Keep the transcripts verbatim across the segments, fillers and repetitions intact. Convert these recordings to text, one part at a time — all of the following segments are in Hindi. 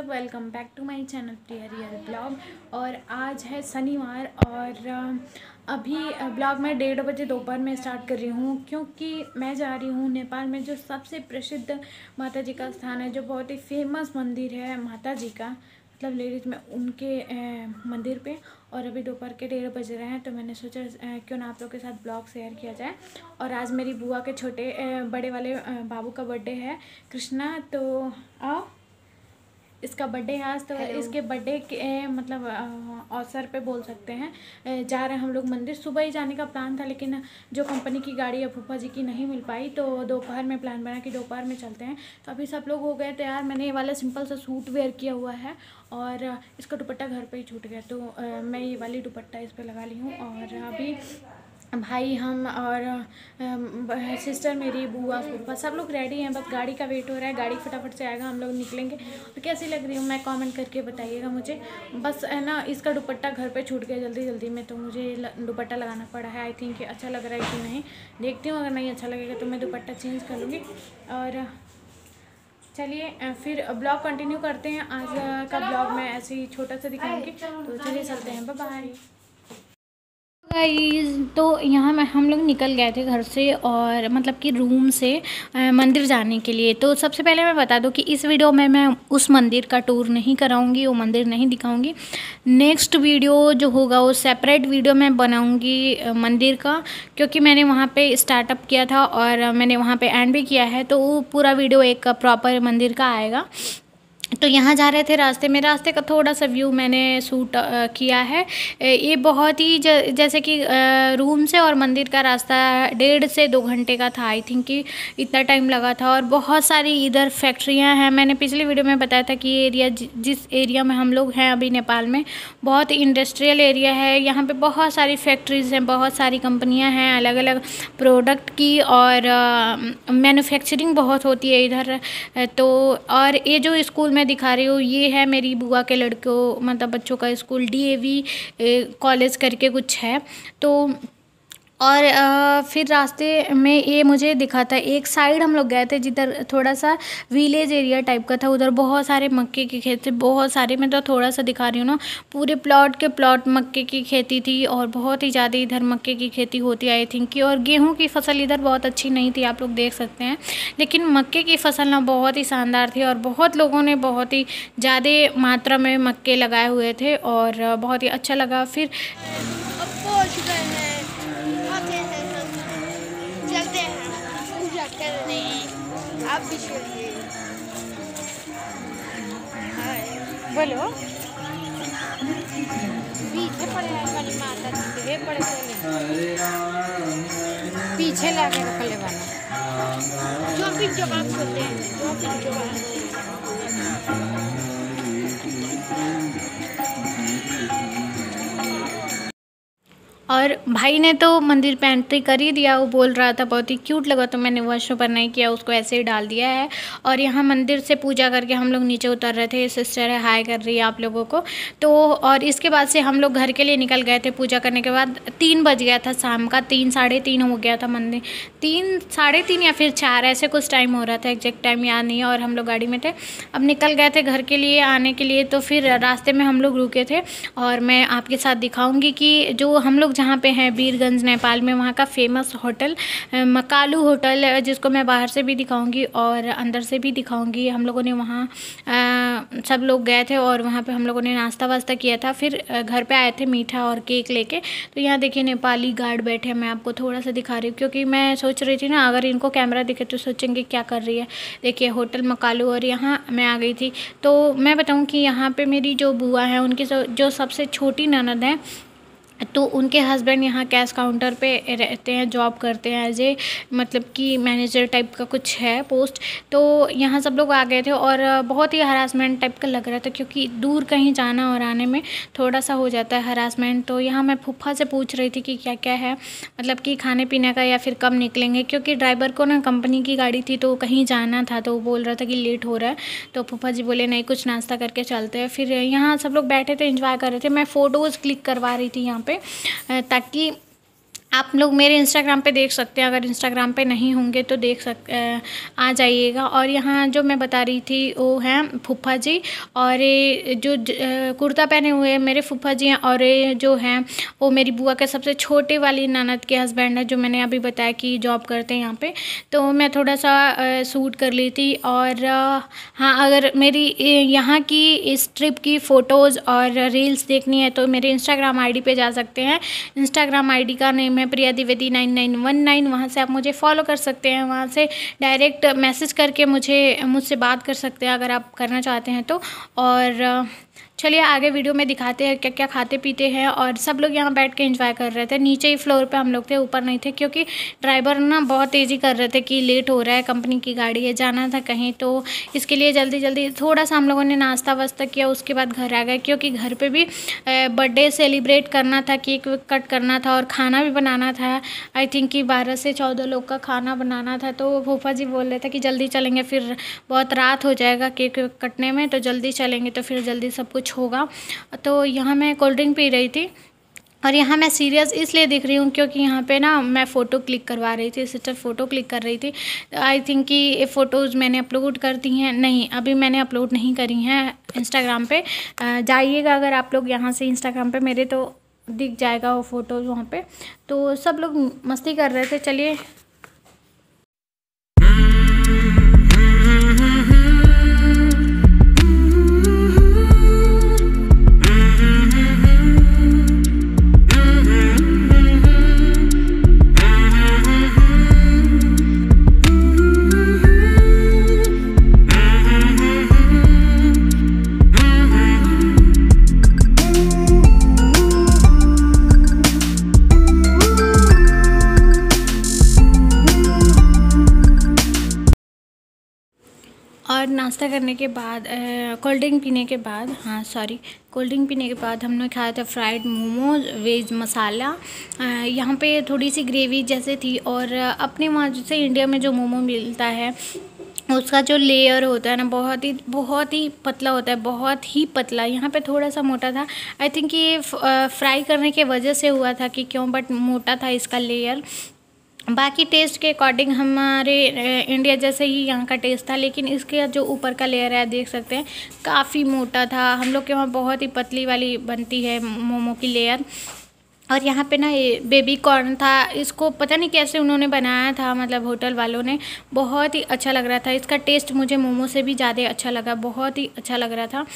सब welcome back to my channel Priya real blog. और आज है शनिवार और अभी ब्लॉग मैं डेढ़ बजे दोपहर में स्टार्ट कर रही हूँ, क्योंकि मैं जा रही हूँ नेपाल में जो सबसे प्रसिद्ध माता जी का स्थान है, जो बहुत ही फेमस मंदिर है माता जी का, मतलब लेडीज में उनके मंदिर पे। और अभी दोपहर के डेढ़ बज रहे हैं, तो मैंने सोचा क्यों ना आप लोग के साथ ब्लॉग शेयर किया जाए। और आज मेरी बुआ के छोटे बड़े वाले बाबू का बर्थडे है, कृष्णा, तो आओ, इसका बर्थडे है आज। तो इसके बर्थडे के मतलब अवसर पे बोल सकते हैं जा रहे हैं हम लोग मंदिर। सुबह ही जाने का प्लान था, लेकिन जो कंपनी की गाड़ी है फूफा जी की नहीं मिल पाई, तो दोपहर में प्लान बना कि दोपहर में चलते हैं। तो अभी सब लोग हो गए तैयार। मैंने ये वाला सिंपल सा सूट वेयर किया हुआ है और इसका दुपट्टा घर पे ही छूट गया, तो मैं ये वाली दुपट्टा इस पर लगा ली हूँ। और अभी भाई हम और सिस्टर मेरी बुआ फूफा सब लोग रेडी हैं, बस गाड़ी का वेट हो रहा है। गाड़ी फटाफट से आएगा, हम लोग निकलेंगे। और कैसी लग रही हूँ मैं कमेंट करके बताइएगा मुझे। बस है ना, इसका दुपट्टा घर पे छूट गया जल्दी जल्दी में, तो मुझे दुपट्टा लगाना पड़ा है। आई थिंक अच्छा लग रहा है कि नहीं, देखती हूँ। अगर नहीं अच्छा लगेगा तो मैं दुपट्टा चेंज कर लूँगी। और चलिए फिर ब्लॉग कंटिन्यू करते हैं। आज का ब्लॉग मैं ऐसे ही छोटा सा दिखाऊँगी, तो चलिए चलते हैं। बाय। तो यहाँ मैं हम लोग निकल गए थे घर से, और मतलब कि रूम से मंदिर जाने के लिए। तो सबसे पहले मैं बता दूँ कि इस वीडियो में मैं उस मंदिर का टूर नहीं कराऊंगी, वो मंदिर नहीं दिखाऊंगी। नेक्स्ट वीडियो जो होगा वो सेपरेट वीडियो मैं बनाऊंगी मंदिर का, क्योंकि मैंने वहाँ पे स्टार्टअप किया था और मैंने वहाँ पे एंड भी किया है, तो वो पूरा वीडियो एक प्रॉपर मंदिर का आएगा। तो यहाँ जा रहे थे, रास्ते में रास्ते का थोड़ा सा व्यू मैंने शूट किया है। ये बहुत ही ज, जैसे कि रूम से और मंदिर का रास्ता डेढ़ से दो घंटे का था, आई थिंक कि इतना टाइम लगा था। और बहुत सारी इधर फैक्ट्रियाँ हैं। मैंने पिछली वीडियो में बताया था कि ये एरिया जि, जिस एरिया में हम लोग हैं अभी नेपाल में, बहुत इंडस्ट्रियल एरिया है। यहाँ पर बहुत सारी फैक्ट्रीज़ हैं, बहुत सारी कंपनियाँ हैं अलग अलग प्रोडक्ट की, और मैन्युफैक्चरिंग बहुत होती है इधर। तो और ये जो स्कूल मैं दिखा रही हूँ, ये है मेरी बुआ के लड़कों मतलब बच्चों का school, D A V college करके कुछ है। तो और आ, फिर रास्ते में ये मुझे दिखा था, एक साइड हम लोग गए थे जिधर थोड़ा सा विलेज एरिया टाइप का था, उधर बहुत सारे मक्के के खेत थे, बहुत सारे। मैं तो थोड़ा सा दिखा रही हूँ ना, पूरे प्लॉट के प्लॉट मक्के की खेती थी, और बहुत ही ज़्यादा इधर मक्के की खेती होती है आई थिंक कि। और गेहूँ की फसल इधर बहुत अच्छी नहीं थी, आप लोग देख सकते हैं, लेकिन मक्के की फसल ना बहुत ही शानदार थी। और बहुत लोगों ने बहुत ही ज़्यादा मात्रा में मक्के लगाए हुए थे, और बहुत ही अच्छा लगा। फिर आप भी चलिए, बोलो पीछे पड़े वाली माता जी के पड़े पीछे लाके रखले वाला जो भी जो बात बोलते हैं, जो भी जो बात। और भाई ने तो मंदिर पे एंट्री कर ही दिया, वो बोल रहा था बहुत ही क्यूट लगा, तो मैंने वॉश ओवर नहीं किया, उसको ऐसे ही डाल दिया है। और यहाँ मंदिर से पूजा करके हम लोग नीचे उतर रहे थे, सिस्टर है हाय कर रही है आप लोगों को। तो और इसके बाद से हम लोग घर के लिए निकल गए थे पूजा करने के बाद। तीन बज गया था शाम का, तीन साढ़े तीन हो गया था, मंदिर तीन साढ़े तीन या फिर चार ऐसे कुछ टाइम हो रहा था, एग्जैक्ट टाइम याद नहीं है। और हम लोग गाड़ी में थे, अब निकल गए थे घर के लिए आने के लिए। तो फिर रास्ते में हम लोग रुके थे, और मैं आपके साथ दिखाऊँगी कि जो हम लोग जहाँ पे हैं बीरगंज नेपाल में, वहाँ का फेमस होटल मकालू होटल, जिसको मैं बाहर से भी दिखाऊंगी और अंदर से भी दिखाऊंगी। हम लोगों ने वहाँ सब लोग गए थे, और वहाँ पे हम लोगों ने नाश्ता वास्ता किया था, फिर घर पे आए थे मीठा और केक लेके। तो यहाँ देखिए नेपाली गार्ड बैठे हैं, मैं आपको थोड़ा सा दिखा रही हूँ, क्योंकि मैं सोच रही थी ना अगर इनको कैमरा दिखे तो सोचेंगे क्या कर रही है। देखिए होटल मकालू, और यहाँ मैं आ गई थी। तो मैं बताऊँ कि यहाँ पर मेरी जो बुआ है, उनकी जो सबसे छोटी ननद है, तो उनके हस्बैंड यहाँ कैश काउंटर पे रहते हैं, जॉब करते हैं एज ए मतलब कि मैनेजर टाइप का कुछ है पोस्ट। तो यहाँ सब लोग आ गए थे, और बहुत ही हरासमेंट टाइप का लग रहा था, क्योंकि दूर कहीं जाना और आने में थोड़ा सा हो जाता है हरासमेंट। तो यहाँ मैं फूफा से पूछ रही थी कि क्या क्या है, मतलब कि खाने पीने का, या फिर कब निकलेंगे, क्योंकि ड्राइवर को ना कंपनी की गाड़ी थी तो कहीं जाना था, तो वो बोल रहा था कि लेट हो रहा है। तो फूफा जी बोले नहीं कुछ नाश्ता करके चलते हैं। फिर यहाँ सब लोग बैठे थे, इंजॉय कर रहे थे, मैं फ़ोटोज़ क्लिक करवा रही थी यहाँ, ताकि आप लोग मेरे इंस्टाग्राम पे देख सकते हैं, अगर इंस्टाग्राम पे नहीं होंगे तो देख सक आ जाइएगा। और यहाँ जो मैं बता रही थी वो हैं फूफा जी, और ये जो कुर्ता पहने हुए मेरे फूफा जी हैं, और ये जो हैं वो मेरी बुआ के सबसे छोटे वाली ननद के हस्बैंड है, जो मैंने अभी बताया कि जॉब करते हैं यहाँ पे। तो मैं थोड़ा सा सूट कर ली थी। और हाँ, अगर मेरी यहाँ की इस ट्रिप की फ़ोटोज़ और रील्स देखनी है तो मेरे इंस्टाग्राम आई डी पे जा सकते हैं। इंस्टाग्राम आई डी का नेम है Priya Dwivedi nine nine one nine. वहाँ से आप मुझे फॉलो कर सकते हैं, वहाँ से डायरेक्ट मैसेज करके मुझे मुझसे बात कर सकते हैं अगर आप करना चाहते हैं तो। और चलिए आगे वीडियो में दिखाते हैं क्या क्या खाते पीते हैं। और सब लोग यहाँ बैठ के एंजॉय कर रहे थे, नीचे ही फ्लोर पे हम लोग थे, ऊपर नहीं थे, क्योंकि ड्राइवर ना बहुत तेज़ी कर रहे थे कि लेट हो रहा है, कंपनी की गाड़ी है, जाना था कहीं, तो इसके लिए जल्दी जल्दी थोड़ा सा हम लोगों ने नाश्ता वास्ता किया, उसके बाद घर आ गए, क्योंकि घर पर भी बर्थडे सेलिब्रेट करना था, केक कट करना था और खाना भी बनाना था। आई थिंक कि बारह से चौदह लोग का खाना बनाना था। तो फूफा जी बोल रहे थे कि जल्दी चलेंगे, फिर बहुत रात हो जाएगा केक कटने में, तो जल्दी चलेंगे तो फिर जल्दी सब कुछ होगा। तो यहाँ मैं कोल्ड ड्रिंक पी रही थी, और यहाँ मैं सीरियस इसलिए दिख रही हूँ क्योंकि यहाँ पे ना मैं फ़ोटो क्लिक करवा रही थी, सिस्टर फ़ोटो क्लिक कर रही थी। आई थिंक कि ये फ़ोटोज़ मैंने अपलोड कर दी हैं, नहीं अभी मैंने अपलोड नहीं करी हैं इंस्टाग्राम पे। जाइएगा अगर आप लोग यहाँ से इंस्टाग्राम पे मेरे, तो दिख जाएगा वो फ़ोटोज़ वहाँ पर। तो सब लोग मस्ती कर रहे थे। चलिए नाश्ता करने के बाद, कोल्ड ड्रिंक पीने के बाद, हाँ सॉरी कोल्ड ड्रिंक पीने के बाद हमने खाया था फ्राइड मोमोज वेज मसाला। यहाँ पे थोड़ी सी ग्रेवी जैसे थी, और अपने वहाँ से इंडिया में जो मोमो मिलता है उसका जो लेयर होता है ना, बहुत ही बहुत ही पतला होता है, बहुत ही पतला। यहाँ पे थोड़ा सा मोटा था। आई थिंक ये फ्राई करने के वजह से हुआ था कि क्यों, बट मोटा था इसका लेयर। बाकी टेस्ट के अकॉर्डिंग हमारे इंडिया जैसे ही यहाँ का टेस्ट था, लेकिन इसके जो ऊपर का लेयर है देख सकते हैं काफ़ी मोटा था। हम लोग के वहाँ बहुत ही पतली वाली बनती है मोमो की लेयर। और यहाँ पे ना ये बेबी कॉर्न था, इसको पता नहीं कैसे उन्होंने बनाया था, मतलब होटल वालों ने, बहुत ही अच्छा लग रहा था। इसका टेस्ट मुझे मोमो से भी ज़्यादा अच्छा लगा, बहुत ही अच्छा लग रहा था।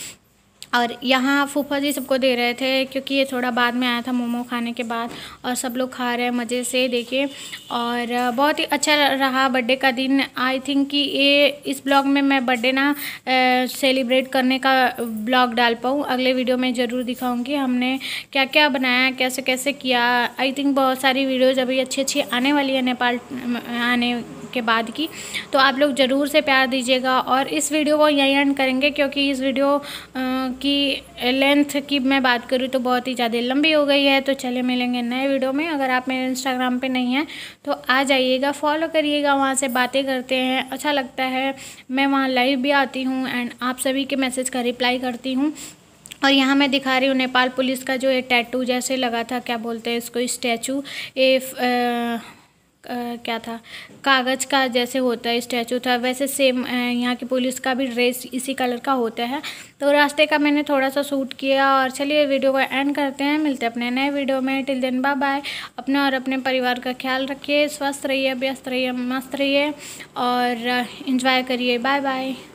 और यहाँ फूफा जी सबको दे रहे थे क्योंकि ये थोड़ा बाद में आया था मोमो खाने के बाद, और सब लोग खा रहे हैं मज़े से, देखिए। और बहुत ही अच्छा रहा बर्थडे का दिन। आई थिंक कि ये इस ब्लॉग में मैं बर्थडे ना सेलिब्रेट करने का ब्लॉग डाल पाऊँ, अगले वीडियो में ज़रूर दिखाऊंगी हमने क्या क्या बनाया, कैसे कैसे किया। आई थिंक बहुत सारी वीडियोज़ अभी अच्छी अच्छी आने वाली है नेपाल आने के बाद की, तो आप लोग ज़रूर से प्यार दीजिएगा। और इस वीडियो को यहीं एंड करेंगे क्योंकि इस वीडियो की लेंथ की मैं बात करूँ तो बहुत ही ज़्यादा लंबी हो गई है। तो चले मिलेंगे नए वीडियो में। अगर आप मेरे इंस्टाग्राम पे नहीं हैं तो आ जाइएगा, फॉलो करिएगा, वहाँ से बातें करते हैं, अच्छा लगता है। मैं वहाँ लाइव भी आती हूँ एंड आप सभी के मैसेज का रिप्लाई करती हूँ। और यहाँ मैं दिखा रही हूँ नेपाल पुलिस का जो ये टैटू जैसे लगा था, क्या बोलते हैं इसको, स्टैचू, ये Uh, क्या था, कागज़ का जैसे होता है स्टैचू था, वैसे सेम यहाँ की पुलिस का भी ड्रेस इसी कलर का होता है। तो रास्ते का मैंने थोड़ा सा सूट किया। और चलिए वीडियो को एंड करते हैं, मिलते हैं अपने नए वीडियो में। Till then bye bye. अपने और अपने परिवार का ख्याल रखिए, स्वस्थ रहिए, व्यस्त रहिए, मस्त रहिए और इन्जॉय करिए। Bye bye.